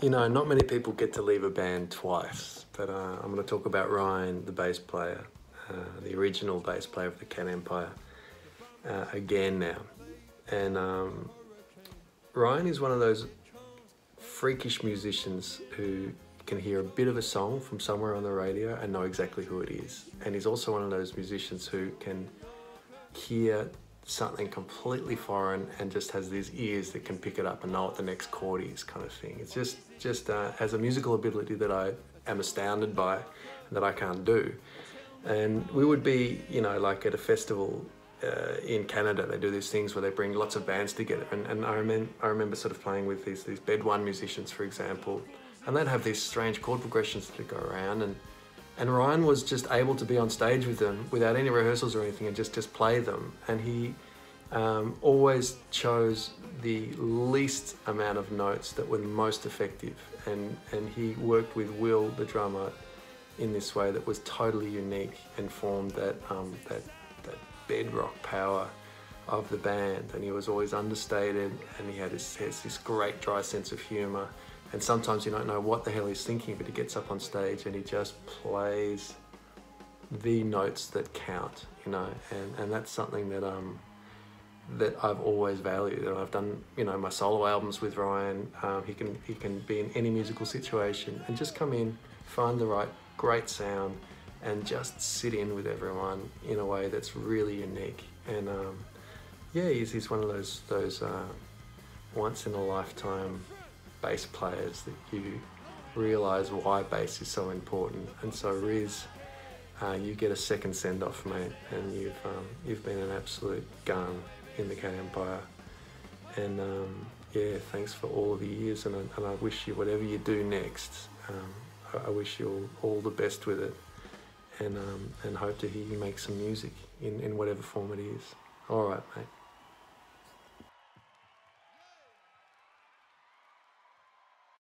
You know, not many people get to leave a band twice, but I'm going to talk about Ryan, the bass player, the original bass player of the Cat Empire, again now. And Ryan is one of those freakish musicians who can hear a bit of a song from somewhere on the radio and know exactly who it is. And he's also one of those musicians who can hear something completely foreign and just has these ears that can pick it up and know what the next chord is, kind of thing. It's just has a musical ability that I am astounded by and that I can't do. And we would be, you know, like at a festival in Canada, they do these things where they bring lots of bands together. And I remember sort of playing with these Bedouin musicians, for example, and they'd have these strange chord progressions that would go around. And Ryan was just able to be on stage with them without any rehearsals or anything and just play them. And he always chose the least amount of notes that were most effective. And he worked with Will, the drummer, in this way that was totally unique and formed that, that bedrock power of the band. And he was always understated, and he had this great dry sense of humor. And sometimes you don't know what the hell he's thinking, but he gets up on stage and he just plays the notes that count, you know, and that's something that that I've always valued. And I've done, you know, my solo albums with Ryan. He can be in any musical situation and just come in, find the right great sound, and just sit in with everyone in a way that's really unique. And yeah, he's one of those once in a lifetime bass players that you realise why bass is so important. And so Riz, you get a second send-off, mate, and you've been an absolute gun in the Cat Empire. And yeah, thanks for all the years, and I wish you, whatever you do next, I wish you all the best with it, and hope to hear you make some music in whatever form it is. All right, mate.